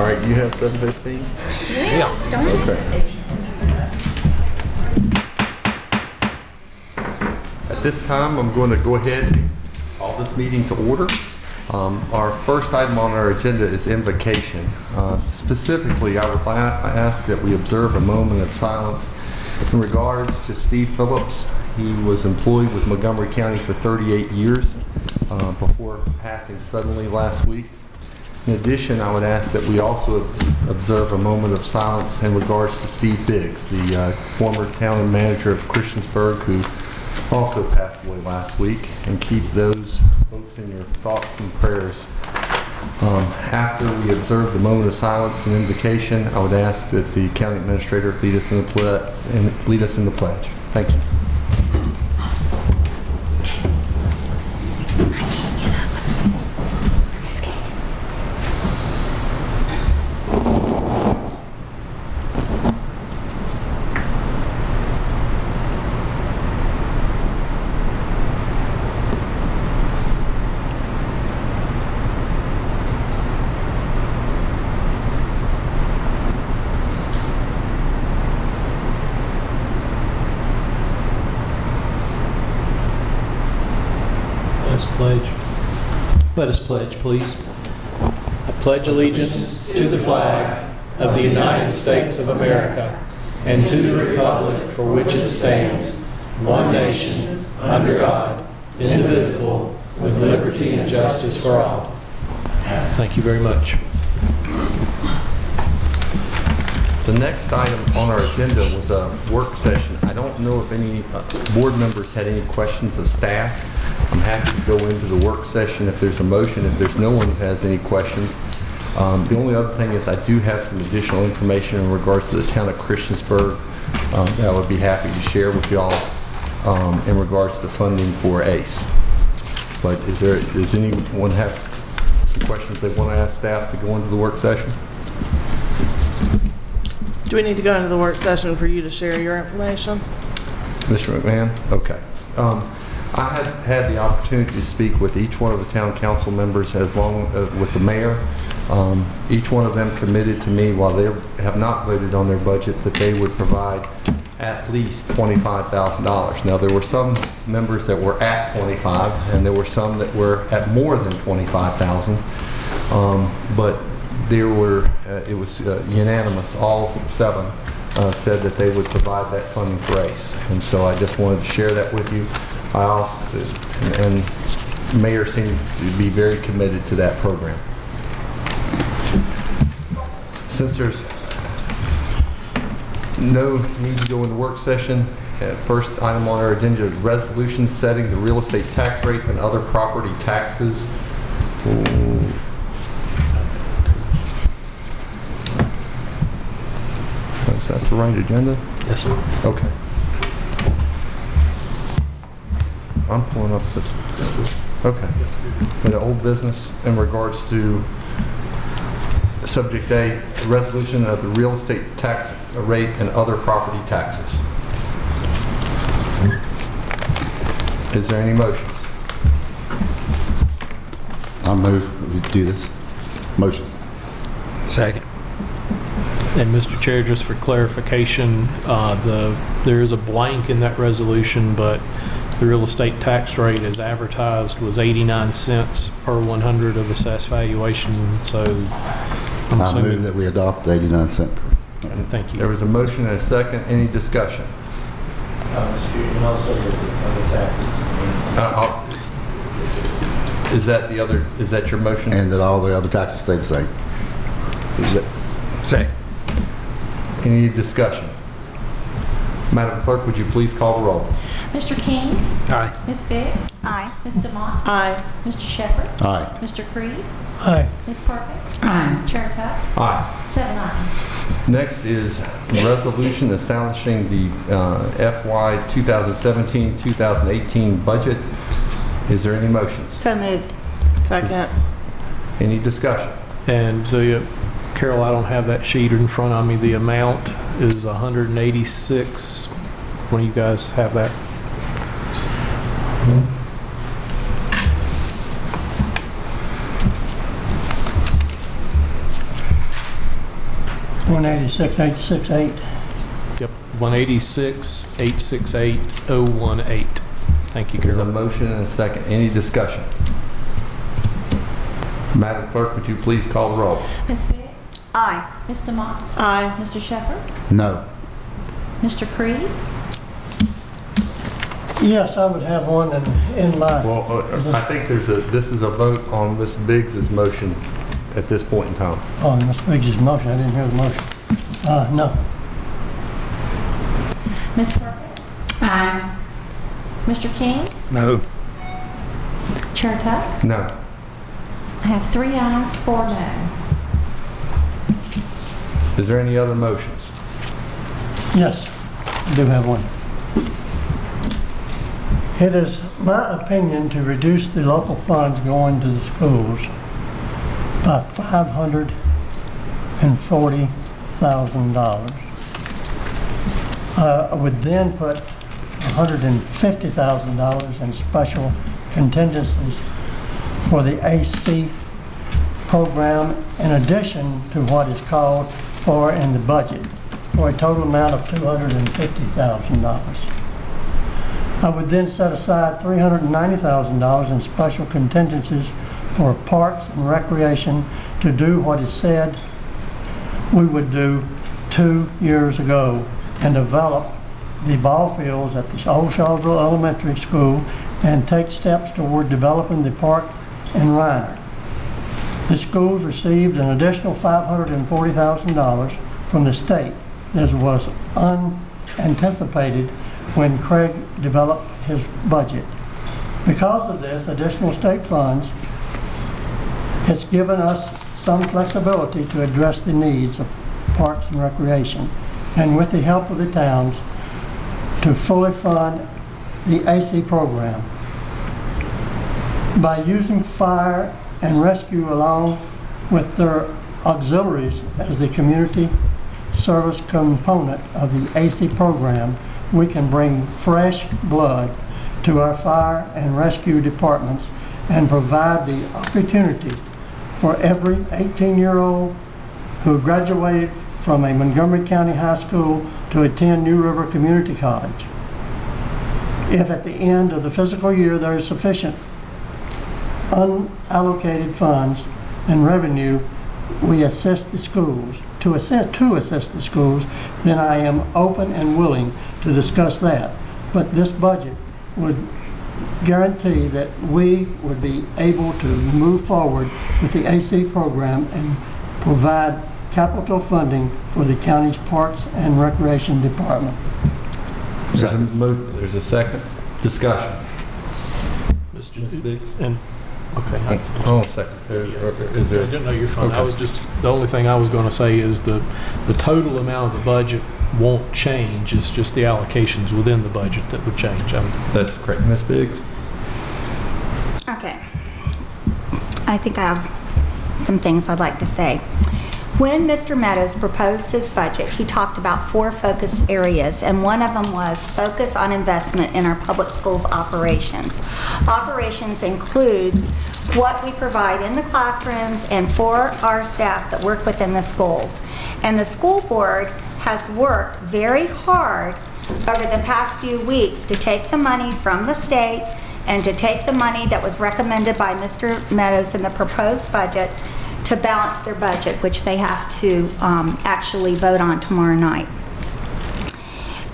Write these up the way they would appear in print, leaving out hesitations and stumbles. All right, you have 7:15? Yeah. Don't okay. At this time, I'm going to go ahead and call this meeting to order. Our first item on our agenda is invocation. Specifically, I would ask that we observe a moment of silence in regards to Steve Phillips. He was employed with Montgomery County for 38 years before passing suddenly last week. In addition, I would ask that we also observe a moment of silence in regards to Steve Biggs, the former town manager of Christiansburg, who also passed away last week, and keep those folks in your thoughts and prayers. After we observe the moment of silence and invocation, I would ask that the county administrator lead us in the pledge. Thank you. Let us pledge, please. I pledge allegiance to the flag of the United States of America and to the republic for which it stands, one nation, under God, indivisible, with liberty and justice for all. Thank you very much. The next item on our agenda was a work session. I don't know if any board members had any questions of staff. I'm happy to go into the work session if there's a motion, if there's no one who has any questions. The only other thing is I do have some additional information in regards to the town of Christiansburg that I would be happy to share with y'all in regards to funding for ACE. But does anyone have some questions they want to ask staff to go into the work session? Do we need to go into the work session for you to share your information? Mr. McMahon? Okay. I had the opportunity to speak with each one of the town council members as long as with the mayor. Each one of them committed to me, while they have not voted on their budget, that they would provide at least $25,000. Now, there were some members that were at 25, and there were some that were at more than 25,000. But there were, it was unanimous, all seven said that they would provide that funding for ACE. And so I just wanted to share that with you. I also, and Mayor seemed to be very committed to that program. Since there's no need to go into work session, first item on our agenda is resolution setting the real estate tax rate and other property taxes. Is that the right agenda? Yes, sir. Okay. I'm pulling up this. Okay. And the old business in regards to subject A, resolution of the real estate tax rate and other property taxes. Is there any motions? I move we do this. Motion. Second. And Mr. Chair, just for clarification, there is a blank in that resolution, but the real estate tax rate as advertised was 89 cents per 100 of assessed valuation. So I move that we adopt the 89 cent. Okay, thank you. There was a motion and a second. Any discussion? Mr. Chair, and also the other taxes. Is that your motion? And that all the other taxes stay the same. Same. Any discussion? Madam Clerk, would you please call the roll? Mr. King? Aye. Ms. Biggs? Aye. Ms. DeMont? Aye. Mr. Shepherd? Aye. Mr. Creed? Aye. Ms. Perkins? Aye. Chair Tuck? Aye. Seven ayes. Next is resolution establishing the FY 2017-2018 budget. Is there any motions? So moved. Second. Any discussion? And the Carol, I don't have that sheet in front of me. The amount is 186. When you guys have that. 186,868. Yep, 186,868,018. Thank you, Carol. There's a motion and a second. Any discussion? Madam Clerk, would you please call the roll? Ms. Biggs? Aye. Mr. Motts? Aye. Mr. Shepherd? No. Mr. Creed? Yes, I would have one in mind. Well, I think this is a vote on Ms. Biggs's motion at this point in time. Oh, Ms. Biggs's motion. I didn't hear the motion. No. Ms. Perkins? Aye. Mr. King? No. Chair Tuck? No. I have 3 ayes, 4 no. Is there any other motions? Yes, I do have one. It is my opinion to reduce the local funds going to the schools by $540,000. I would then put $150,000 in special contingencies for the ACE program, in addition to what is called for in the budget, for a total amount of $250,000. I would then set aside $390,000 in special contingencies for parks and recreation to do what is said we would do 2 years ago and develop the ball fields at the old Shawsville Elementary School and take steps toward developing the park in Reiner. The schools received an additional $540,000 from the state. This was unanticipated when Craig developed his budget. Because of this additional state funds, it's given us some flexibility to address the needs of parks and recreation, and with the help of the towns, to fully fund the AC program. By using fire and rescue along with their auxiliaries as the community service component of the AC program, we can bring fresh blood to our fire and rescue departments and provide the opportunity for every 18-year-old who graduated from a Montgomery County high school to attend New River Community College. If at the end of the fiscal year there is sufficient unallocated funds and revenue, we assist the schools. To assist the schools, then I am open and willing to discuss that. But this budget would guarantee that we would be able to move forward with the AC program and provide capital funding for the county's parks and recreation department. There's a second discussion. Mr. Biggs. Okay. Hold on a second. Is there? I didn't know you're fine. Okay. The only thing I was going to say is the total amount of the budget won't change. It's just the allocations within the budget that would change. That's correct, Ms. Biggs. Okay. I think I have some things I'd like to say. When Mr. Meadows proposed his budget, he talked about 4 focus areas, and one of them was focus on investment in our public schools operations. Operations includes what we provide in the classrooms and for our staff that work within the schools. And the school board has worked very hard over the past few weeks to take the money from the state and to take the money that was recommended by Mr. Meadows in the proposed budget to balance their budget, which they have to actually vote on tomorrow night.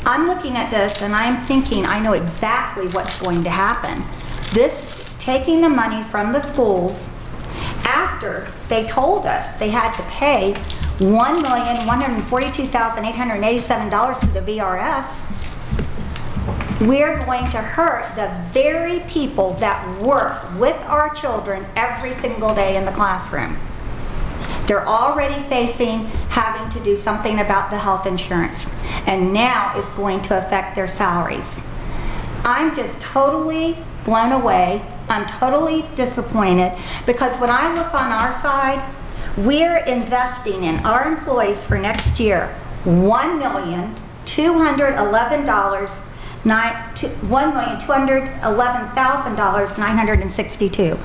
I'm looking at this and I'm thinking, I know exactly what's going to happen. This taking the money from the schools after they told us they had to pay $1,142,887 to the VRS, we're going to hurt the very people that work with our children every single day in the classroom. They're already facing having to do something about the health insurance, and now it's going to affect their salaries. I'm just totally blown away. I'm totally disappointed, because when I look on our side, we're investing in our employees for next year $1,211,000 $1,211,962.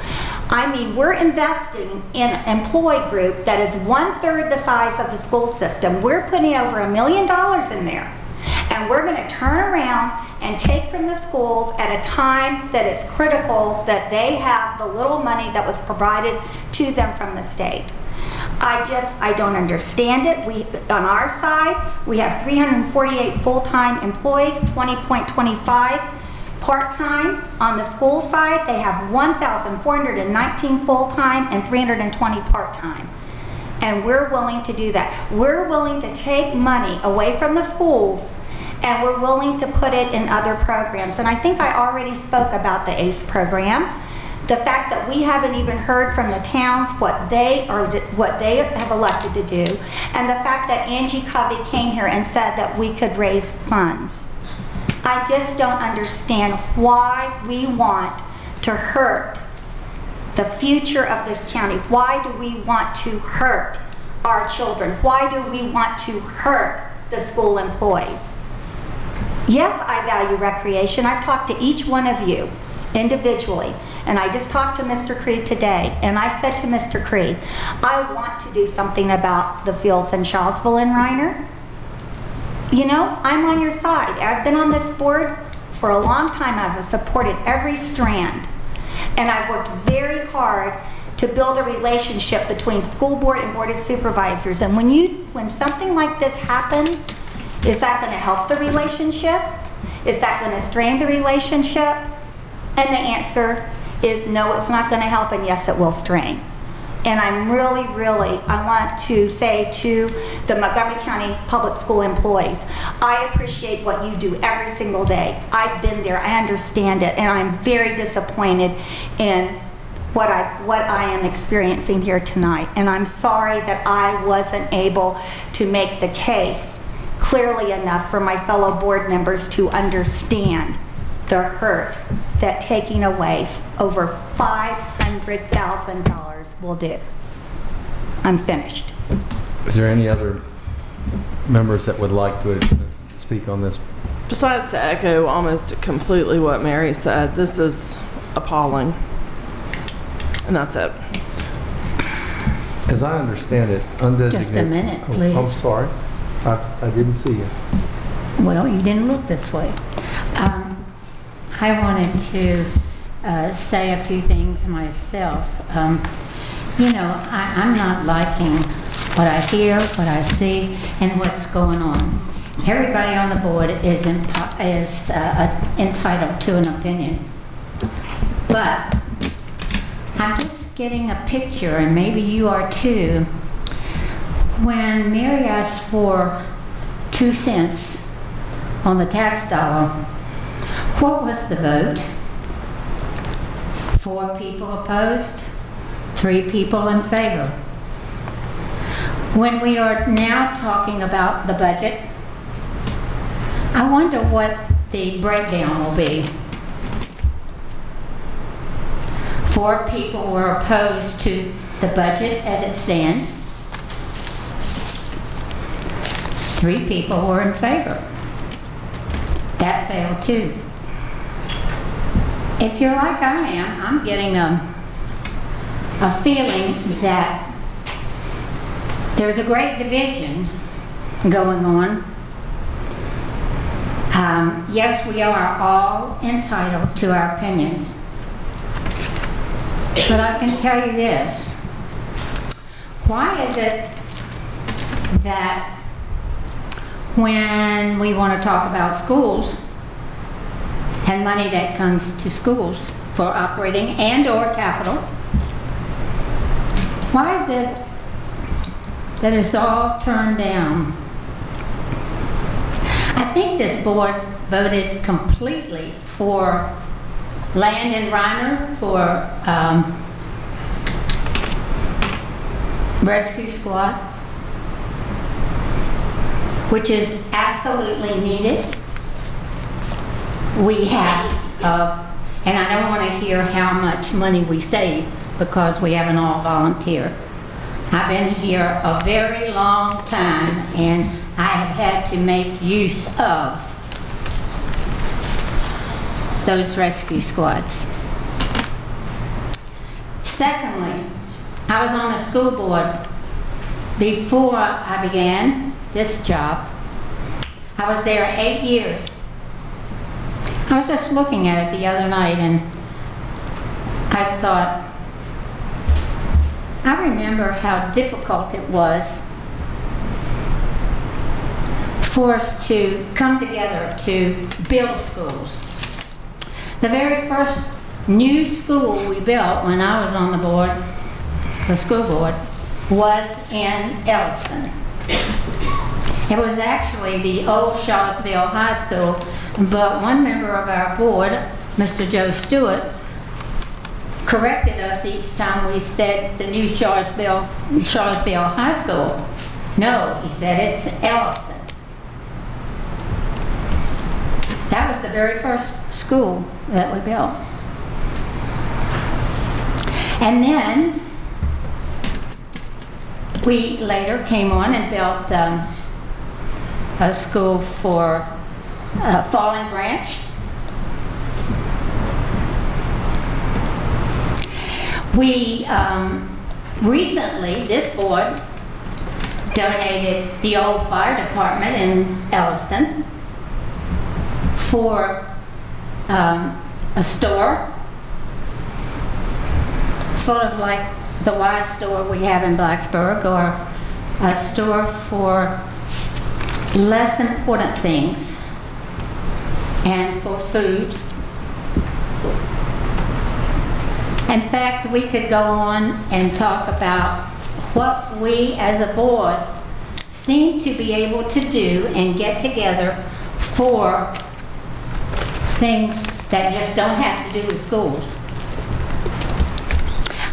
I mean, we're investing in an employee group that is 1/3 the size of the school system. We're putting over $1 million in there. And we're going to turn around and take from the schools at a time that it's critical that they have the little money that was provided to them from the state. I don't understand it. On our side, we have 348 full-time employees, 20.25 part-time. On the school side, they have 1,419 full-time and 320 part-time. And we're willing to do that. We're willing to take money away from the schools, and we're willing to put it in other programs. And I think I already spoke about the ACE program. The fact that we haven't even heard from the towns what they have elected to do, and the fact that Angie Covey came here and said that we could raise funds. I just don't understand why we want to hurt the future of this county. Why do we want to hurt our children? Why do we want to hurt the school employees? Yes, I value recreation. I've talked to each one of you individually, and I just talked to Mr. Creed today, and I said to Mr. Creed, I want to do something about the fields in Shawsville and Reiner. You know, I'm on your side. I've been on this board for a long time. I've supported every strand. And I've worked very hard to build a relationship between school board and board of supervisors. And when something like this happens, is that going to help the relationship? Is that going to strain the relationship? And the answer is no, it's not going to help, and yes, it will strain. And I'm really, I want to say to the Montgomery County Public School employees, I appreciate what you do every single day. I've been there, I understand it, and I'm very disappointed in what I am experiencing here tonight. And I'm sorry that I wasn't able to make the case clearly enough for my fellow board members to understand the hurt that taking away over $500,000 will do. I'm finished. Is there any other members that would like to speak on this? Besides to echo almost completely what Mary said, this is appalling. And that's it. As I understand it, undesignated. Just a minute, please. Oh, I'm sorry. I didn't see you. Well, you didn't look this way. I wanted to say a few things myself. You know, I'm not liking what I hear, what I see, and what's going on. Everybody on the board is entitled to an opinion. But I'm just getting a picture, and maybe you are too. When Mary asked for 2 cents on the tax dollar, what was the vote? 4 people opposed, 3 people in favor. When we are now talking about the budget, I wonder what the breakdown will be. 4 people were opposed to the budget as it stands. 3 people were in favor. That failed too. If you're like I am, I'm getting a feeling that there's a great division going on. Yes, we are all entitled to our opinions. But I can tell you this. Why is it that when we want to talk about schools, and money that comes to schools for operating and or capital, why is it that it's all turned down? I think this board voted completely for land in Reiner, for rescue squad, which is absolutely needed. We have, and I don't want to hear how much money we save because we haven't all volunteered. I've been here a very long time and I have had to make use of those rescue squads. Secondly, I was on the school board before I began this job. I was there 8 years. I was just looking at it the other night and I thought, I remember how difficult it was for us to come together to build schools. The very first new school we built when I was on the board, the school board, was in Elliston. It was actually the old Shawsville High School, but one member of our board, Mr. Joe Stewart, corrected us each time we said the new Charlesville High School. No, he said, it's Elliston. That was the very first school that we built. And then we later came on and built a school for Falling Branch. We recently, this board, donated the old fire department in Elliston for a store, sort of like the Y store we have in Blacksburg, or a store for less important things and for food. In fact, we could go on and talk about what we as a board seem to be able to do and get together for things that just don't have to do with schools.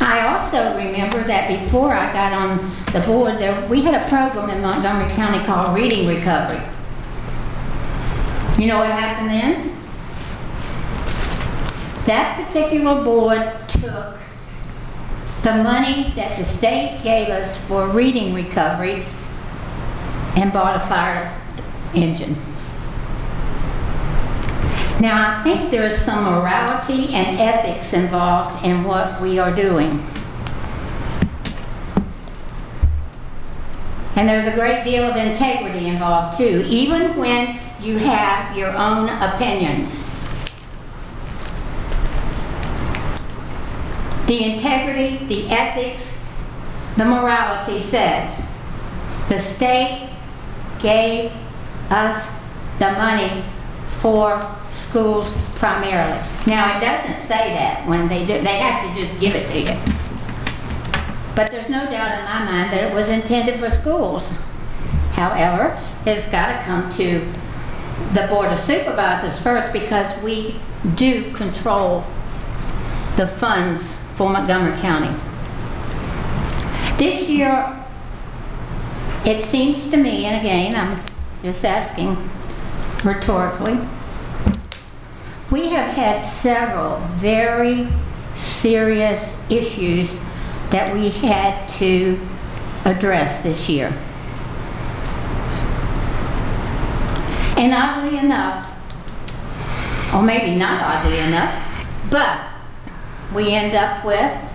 I also remember that before I got on the board, we had a program in Montgomery County called Reading Recovery. You know what happened then? That particular board took the money that the state gave us for reading recovery and bought a fire engine. Now, I think there's some morality and ethics involved in what we are doing. And there's a great deal of integrity involved too, even when you have your own opinions. The integrity, the ethics, the morality says, the state gave us the money for schools primarily. Now it doesn't say that when they do, they have to just give it to you. But there's no doubt in my mind that it was intended for schools. However, it's got to come to the Board of Supervisors first, because we do control the funds for Montgomery County. This year, it seems to me, and again, I'm just asking rhetorically, we have had several very serious issues that we had to address this year. And oddly enough, or maybe not oddly enough, but we end up with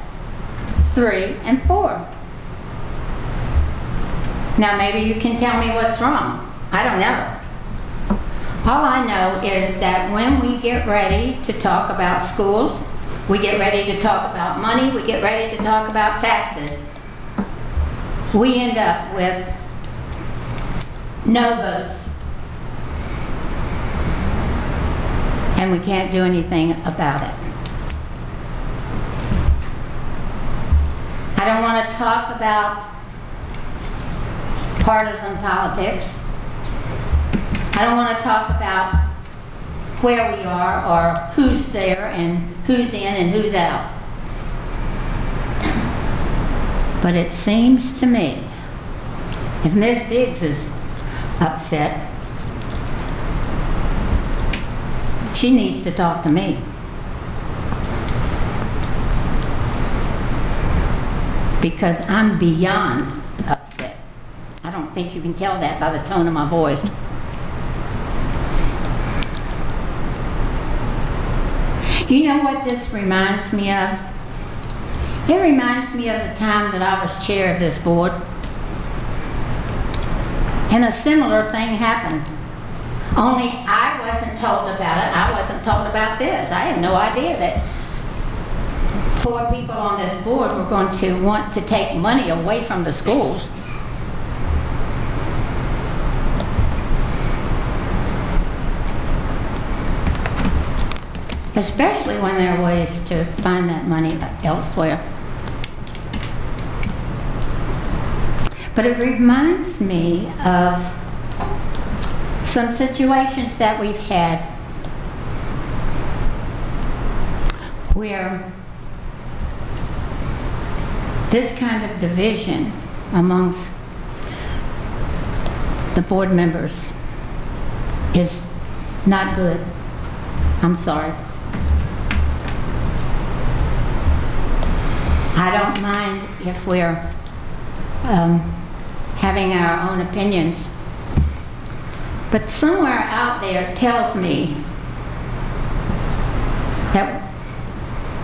3 and 4. Now maybe you can tell me what's wrong. I don't know. All I know is that when we get ready to talk about schools, we get ready to talk about money, we get ready to talk about taxes, we end up with no votes. And we can't do anything about it. I don't want to talk about partisan politics. I don't want to talk about where we are or who's there and who's in and who's out. But it seems to me, if Ms. Biggs is upset, she needs to talk to me. Because I'm beyond upset. I don't think you can tell that by the tone of my voice. Do you know what this reminds me of? It reminds me of the time that I was chair of this board. And a similar thing happened. Only I wasn't told about it. I wasn't told about this. I had no idea that four people on this board were going to want to take money away from the schools. Especially when there are ways to find that money elsewhere. But it reminds me of some situations that we've had where this kind of division amongst the board members is not good. I'm sorry. I don't mind if we're having our own opinions, but somewhere out there tells me that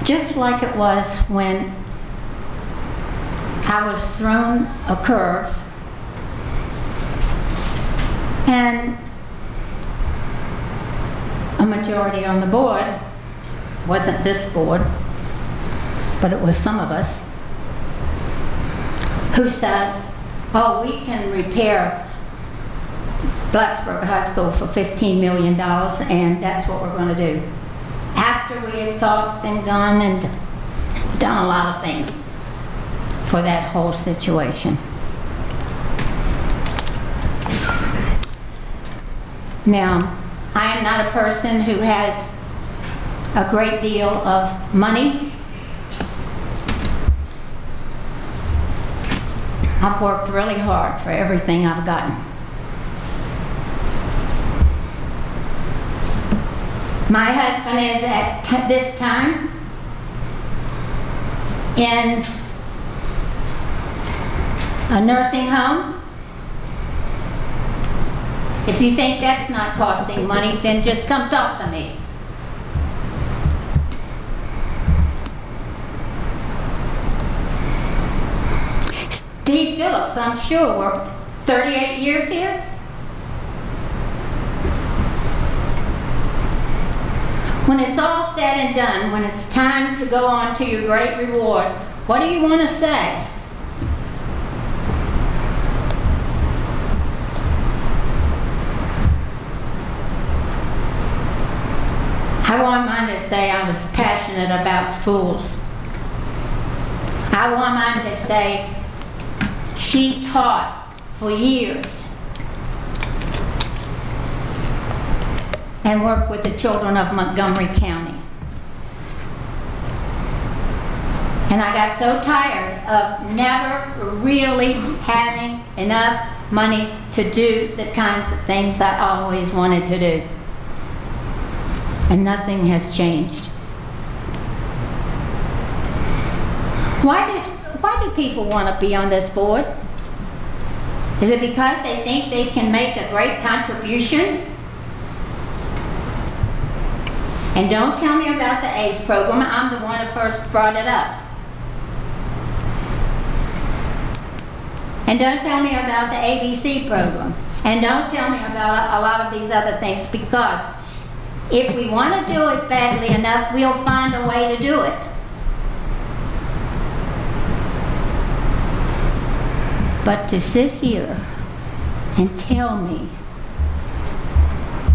just like it was when I was thrown a curve and a majority on the board, wasn't this board, but it was some of us, who said, oh, we can repair Blacksburg High School for $15 million, and that's what we're going to do. After we had talked and gone and done a lot of things for that whole situation. Now, I am not a person who has a great deal of money. I've worked really hard for everything I've gotten. My husband is at this time in a nursing home. If you think that's not costing money, then just come talk to me. Steve Phillips, I'm sure, worked 38 years here. When it's all said and done, when it's time to go on to your great reward, what do you want to say? I want mine to say I was passionate about schools. I want mine to say she taught for years and worked with the children of Montgomery County. And I got so tired of never really having enough money to do the kinds of things I always wanted to do. And nothing has changed. Why do people want to be on this board? Is it because they think they can make a great contribution? And don't tell me about the ACE program. I'm the one who first brought it up. And don't tell me about the ABC program. And don't tell me about a lot of these other things, because if we want to do it badly enough, we'll find a way to do it. But to sit here and tell me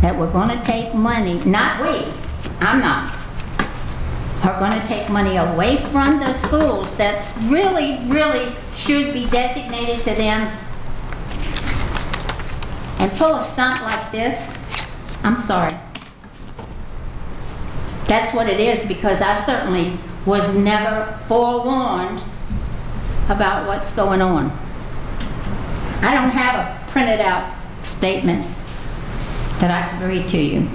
that we're going to take money, not we, I'm not, are going to take money away from the schools that really, really should be designated to them, and pull a stunt like this, I'm sorry. That's what it is, because I certainly was never forewarned about what's going on. I don't have a printed out statement that I could read to you.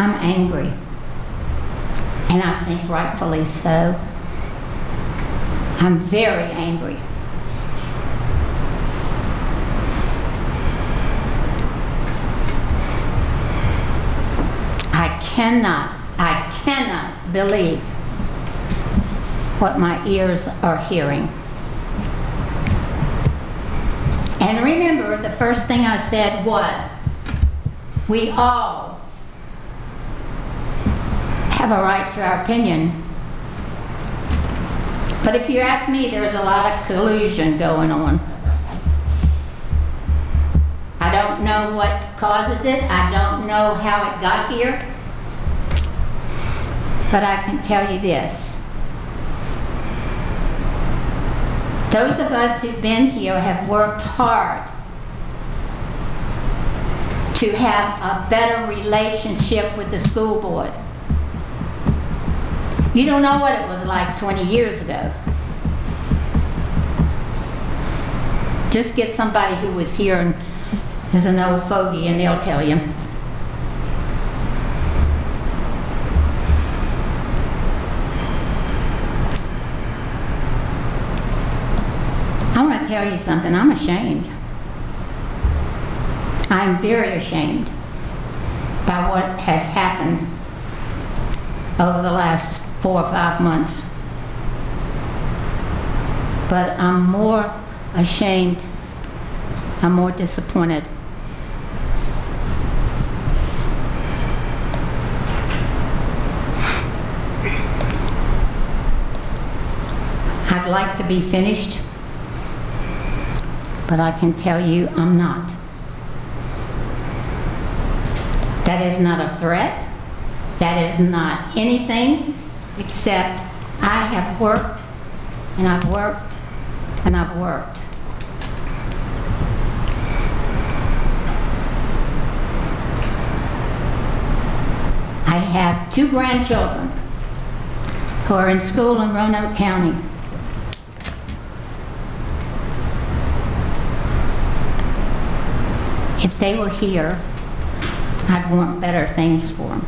I'm angry, and I think rightfully so. I'm very angry. I cannot believe what my ears are hearing. And remember, the first thing I said was, we all have a right to our opinion. But if you ask me, there's a lot of collusion going on. I don't know what causes it. I don't know how it got here. But I can tell you this. Those of us who've been here have worked hard to have a better relationship with the school board. You don't know what it was like 20 years ago. Just get somebody who was here and is an old fogey and they'll tell you. I want to tell you something. I'm ashamed. I'm very ashamed by what has happened over the last 4 or 5 months. But I'm more ashamed. I'm more disappointed. I'd like to be finished. But I can tell you, I'm not. That is not a threat. That is not anything except I have worked, and I've worked, and I've worked. I have 2 grandchildren who are in school in Roanoke County. If they were here, I'd want better things for them.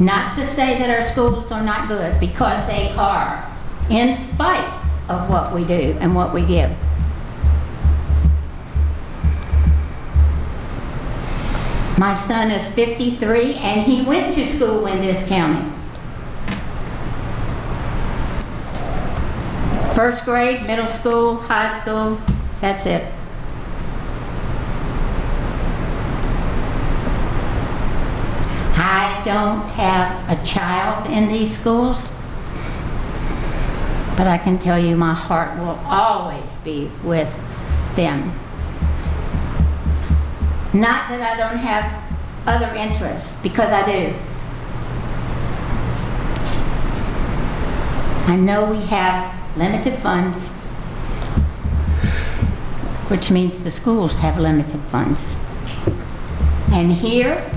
Not to say that our schools are not good, because they are, in spite of what we do and what we give. My son is 53, and he went to school in this county. First grade, middle school, high school, that's it. I don't have a child in these schools, but I can tell you my heart will always be with them. Not that I don't have other interests, because I do. I know we have limited funds, which means the schools have limited funds. And here,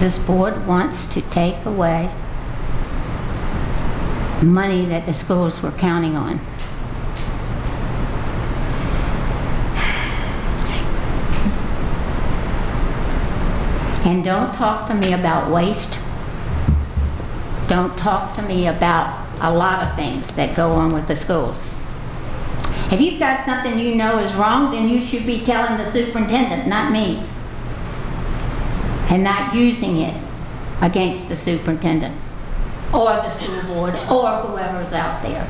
this board wants to take away money that the schools were counting on. And don't talk to me about waste. Don't talk to me about a lot of things that go on with the schools. If you've got something you know is wrong, then you should be telling the superintendent, not me. And not using it against the superintendent or the school board or whoever's out there.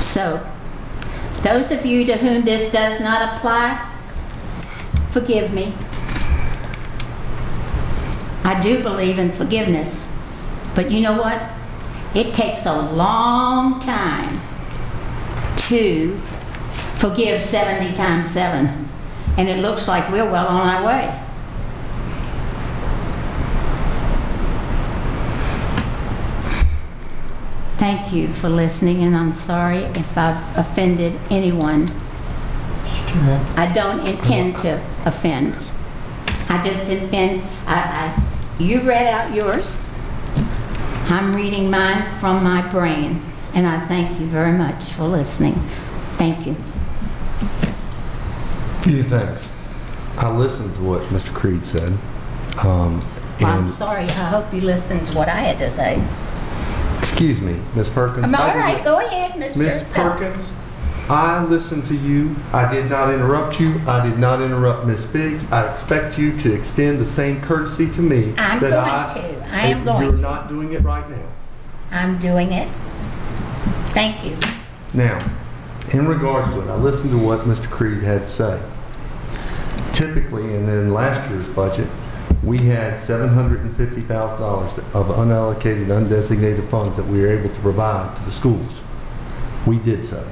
So, those of you to whom this does not apply, forgive me. I do believe in forgiveness, but you know what? It takes a long time to forgive 70 times 7, and it looks like we're well on our way. Thank you for listening, and I'm sorry if I've offended anyone. I don't intend to offend. I just intend, you read out yours. I'm reading mine from my brain, and I thank you very much for listening. Thank you. Few things. I listened to what Mr. Creed said. I'm sorry, I hope you listened to what I had to say. Excuse me, Ms. Perkins. All right, go ahead, Mr. Ms. Perkins, I listened to you. I did not interrupt you. I did not interrupt Ms. Biggs. I expect you to extend the same courtesy to me. I am going to. You're not doing it right now. I'm doing it. Thank you. Now, in regards to it, I listened to what Mr. Creed had to say. Typically, and in last year's budget, we had $750,000 of unallocated, undesignated funds that we were able to provide to the schools. We did so.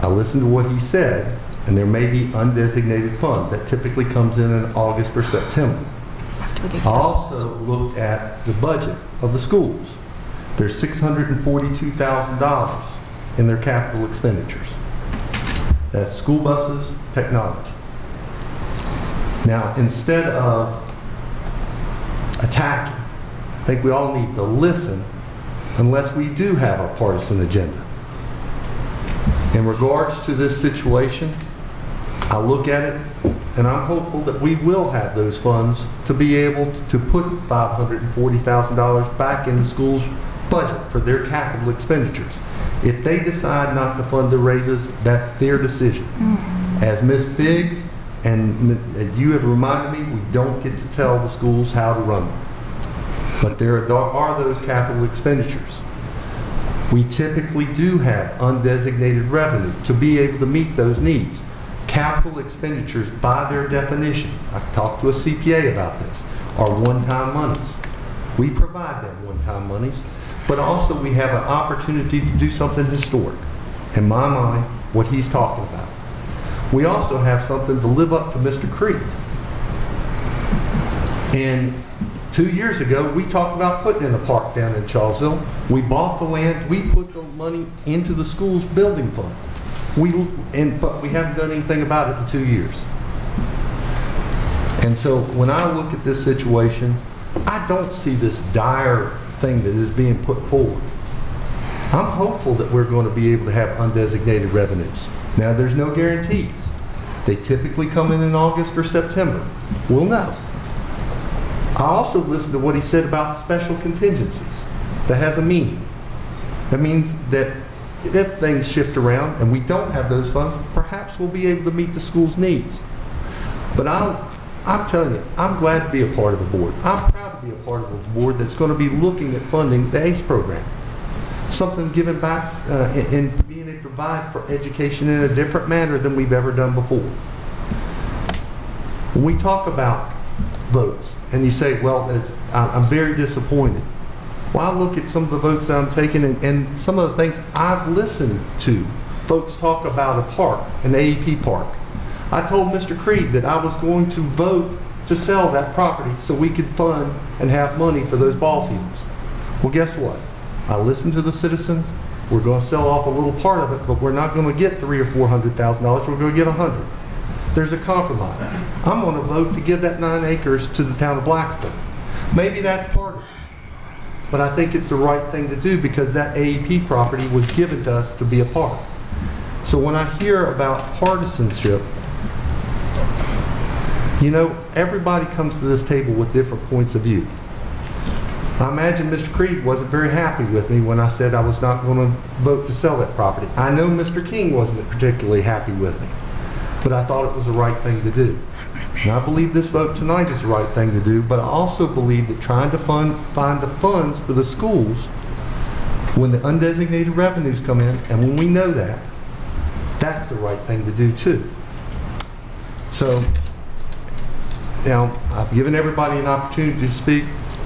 I listened to what he said, and there may be undesignated funds that typically comes in August or September. I also looked at the budget of the schools. There's $642,000 in their capital expenditures. That's school buses, technology. Now, instead of attacking, I think we all need to listen, unless we do have a partisan agenda. In regards to this situation, I look at it, and I'm hopeful that we will have those funds to be able to put $540,000 back in the school's budget for their capital expenditures. If they decide not to fund the raises, that's their decision. Mm-hmm. As Ms. Biggs and you have reminded me, we don't get to tell the schools how to run them. But there are those capital expenditures. We typically do have undesignated revenue to be able to meet those needs. Capital expenditures, by their definition, I've talked to a CPA about this, are one-time monies. We provide them one-time monies, but also we have an opportunity to do something historic. In my mind, what he's talking about. We also have something to live up to Mr. Creed. And 2 years ago, we talked about putting in a park down in Charlesville. We bought the land. We put the money into the school's building fund. But we haven't done anything about it in 2 years. And so when I look at this situation, I don't see this dire thing that is being put forward. I'm hopeful that we're going to be able to have undesignated revenues. Now, there's no guarantees. They typically come in August or September. We'll know. I also listened to what he said about special contingencies. That has a meaning. That means that if things shift around and we don't have those funds, perhaps we'll be able to meet the school's needs. But I'm telling you, I'm glad to be a part of the board. I'm proud to be a part of a board that's going to be looking at funding the ACE program. Something given back and being able to provide for education in a different manner than we've ever done before. When we talk about votes, and you say, well, I'm very disappointed. Well, I look at some of the votes that I'm taking and some of the things I've listened to. Folks talk about a park, an AEP park. I told Mr. Creed that I was going to vote to sell that property so we could fund and have money for those ball fields. Well, guess what? I listened to the citizens. We're going to sell off a little part of it, but we're not going to get $300,000 or $400,000. We're going to get $100,000. There's a compromise. I'm going to vote to give that 9 acres to the town of Blackstone. Maybe that's partisan, but I think it's the right thing to do because that AEP property was given to us to be a part. So when I hear about partisanship, you know, everybody comes to this table with different points of view. I imagine Mr. Creed wasn't very happy with me when I said I was not going to vote to sell that property. I know Mr. King wasn't particularly happy with me. But I thought it was the right thing to do. And I believe this vote tonight is the right thing to do, but I also believe that trying to find the funds for the schools when the undesignated revenues come in, and when we know that, that's the right thing to do too. So, now, I've given everybody an opportunity to speak.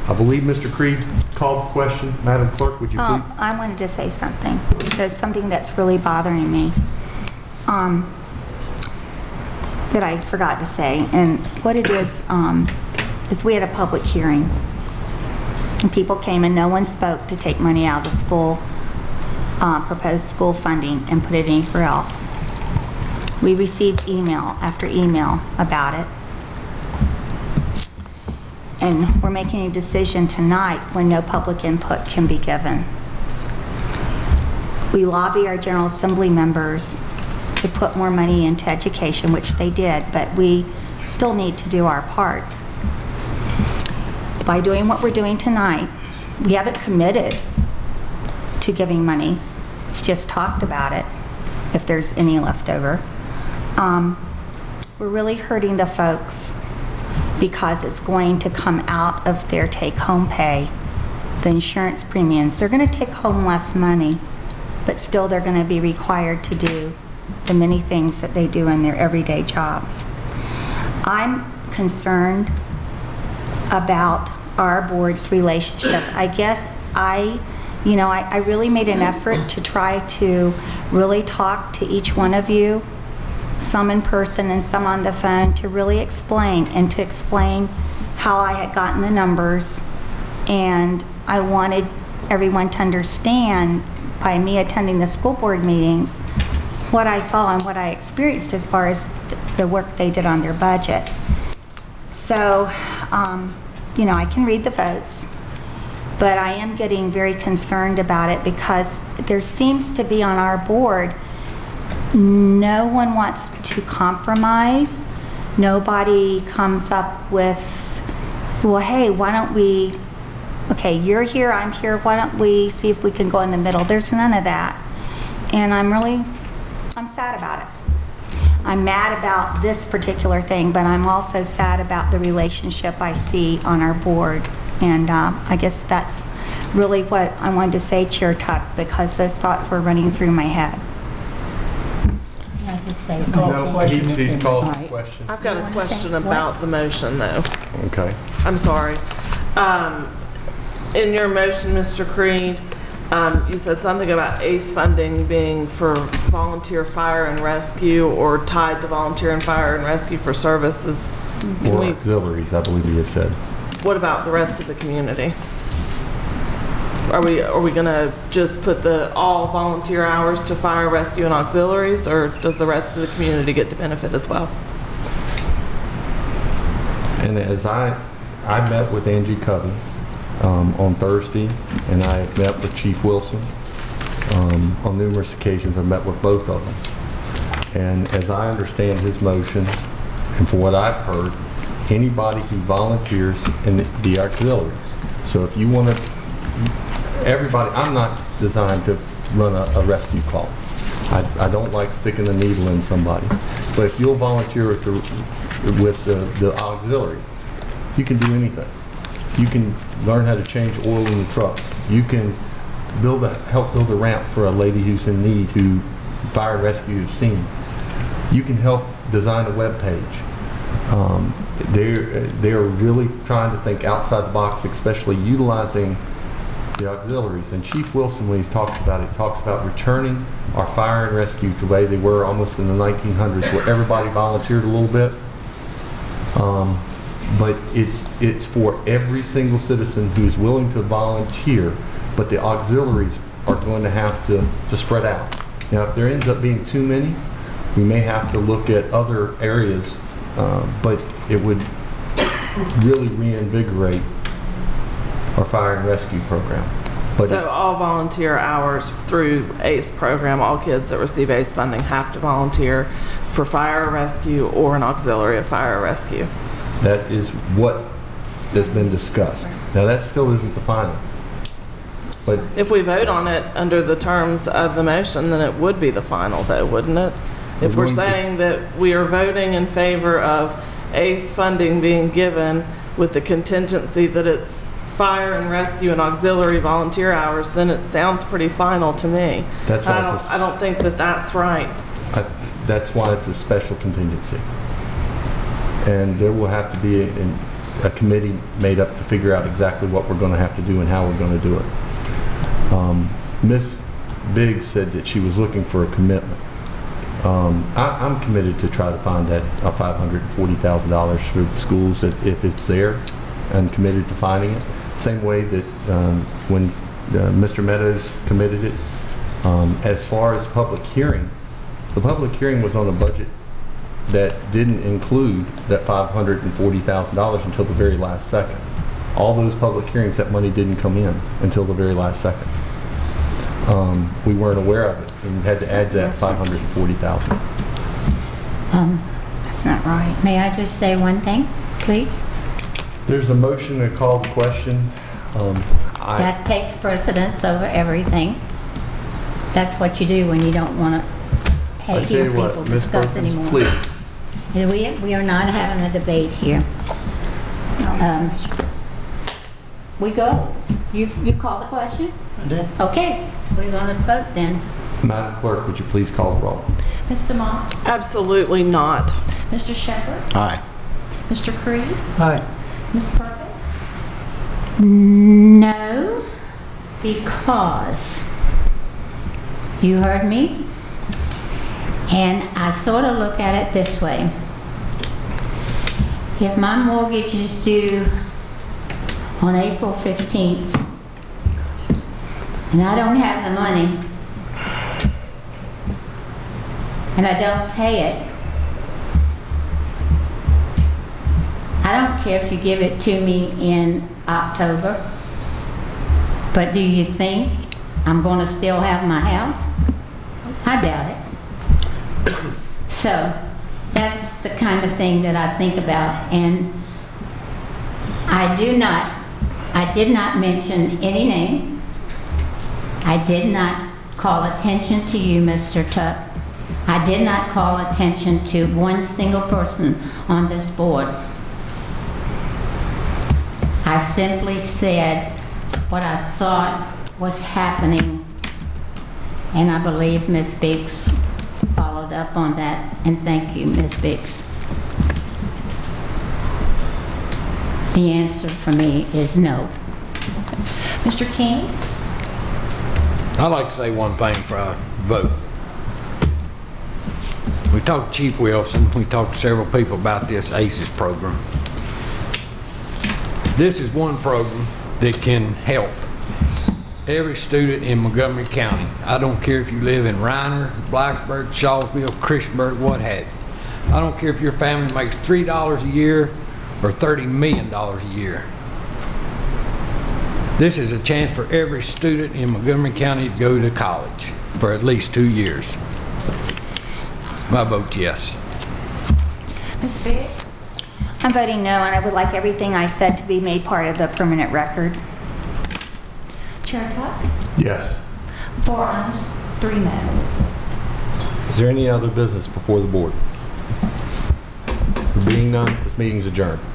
I believe Mr. Creed called the question. Madam Clerk, would you please? I wanted to say something. There's something that's really bothering me. That I forgot to say, and what it is we had a public hearing and people came and no one spoke to take money out of the school, proposed school funding and put it anywhere else. We received email after email about it. And we're making a decision tonight when no public input can be given. We lobby our General Assembly members to put more money into education, which they did, but we still need to do our part. By doing what we're doing tonight, we haven't committed to giving money. We've just talked about it. if there's any left over. We're really hurting the folks because it's going to come out of their take-home pay, the insurance premiums. They're going to take home less money, but still they're going to be required to do the many things that they do in their everyday jobs. I'm concerned about our board's relationship. I guess I really made an effort to try to really talk to each one of you, some in person and some on the phone, to really explain and to explain how I had gotten the numbers. And I wanted everyone to understand, by me attending the school board meetings, what I saw and what I experienced as far as the work they did on their budget. So, I can read the votes, but I am getting very concerned about it because there seems to be on our board, no one wants to compromise. Nobody comes up with, well, hey, why don't we, okay, you're here, I'm here, why don't we see if we can go in the middle? There's none of that. And I'm sad about it. I'm mad about this particular thing, but I'm also sad about the relationship I see on our board. And I guess that's really what I wanted to say, Chair Tuck, because those thoughts were running through my head. He's called the question. I've got a question about the motion, though. Okay. I'm sorry. In your motion, Mr. Creed, you said something about ACE funding being for volunteer fire and rescue or tied to volunteer and fire and rescue for services. Mm-hmm. Or auxiliaries, I believe you just said. What about the rest of the community? Are we gonna just put the all volunteer hours to fire, rescue, and auxiliaries, or does the rest of the community get to benefit as well? And as I met with Angie Covey on Thursday, and I met with Chief Wilson on numerous occasions. I met with both of them. And as I understand his motion, and from what I've heard, anybody who volunteers in the auxiliaries. So if you want to, everybody, I'm not designed to run a rescue call. I don't like sticking a needle in somebody. But if you'll volunteer with the auxiliary, you can do anything. You can learn how to change oil in the truck. You can help build a ramp for a lady who's in need who fire and rescue has seen. You can help design a web page. They're really trying to think outside the box, especially utilizing the auxiliaries. And Chief Wilson, when he talks about it, talks about returning our fire and rescue to the way they were almost in the 1900s, where everybody volunteered a little bit. But it's for every single citizen who's willing to volunteer, but the auxiliaries are going to have to spread out. Now, if there ends up being too many, we may have to look at other areas. But it would really reinvigorate our fire and rescue program. But so all volunteer hours through ACE program, all kids that receive ACE funding have to volunteer for fire rescue or an auxiliary of fire rescue. That is what has been discussed. Now that still isn't the final. But if we vote on it under the terms of the motion, then it would be the final though, wouldn't it? If we're saying that we are voting in favor of ACE funding being given with the contingency that it's fire and rescue and auxiliary volunteer hours, then it sounds pretty final to me. That's why I don't think that that's right. That's why it's a special contingency. And there will have to be a committee made up to figure out exactly what we're going to have to do and how we're going to do it. Ms. Biggs said that she was looking for a commitment. I'm committed to try to find that $540,000 for the schools if it's there. I'm committed to finding it. Same way that when Mr. Meadows committed it. As far as public hearing, the public hearing was on a budget that didn't include that $540,000 until the very last second. All those public hearings, that money didn't come in until the very last second. We weren't aware of it and had to add to that $540,000. That's not right. May I just say one thing, please? There's a motion to call the question. That takes precedence over everything. That's what you do when you don't want to hey, these people discuss anymore. Please. We are not having a debate here. We go. You call the question? I did. Okay. We're going to vote then. Madam Clerk, would you please call the roll? Mr. Motz? Absolutely not. Mr. Shepard? Aye. Mr. Creed? Aye. Ms. Perkins? No, because you heard me, and I sort of look at it this way. If my mortgage is due on April 15th, and I don't have the money, and I don't pay it, I don't care if you give it to me in October, but do you think I'm going to still have my house? I doubt it. So that's the kind of thing that I think about, and I did not mention any name. I did not call attention to you, Mr. Tuck. I did not call attention to one single person on this board. I simply said what I thought was happening, and I believe Ms. Biggs followed up on that, and thank you, Ms. Biggs. The answer for me is no. Mr. King? I'd like to say one thing for our vote. We talked to Chief Wilson, we talked to several people about this ACES program. This is one program that can help every student in Montgomery County. I don't care if you live in Reiner, Blacksburg, Shawsville, Christiansburg, what have you. I don't care if your family makes $3 a year or $30 million a year. This is a chance for every student in Montgomery County to go to college for at least 2 years. My vote, yes. Ms. Biggs? I'm voting no, and I would like everything I said to be made part of the permanent record. Chair Tuck? Yes. 4 ayes, 3 noes. Is there any other business before the board? There being none, this meeting's adjourned.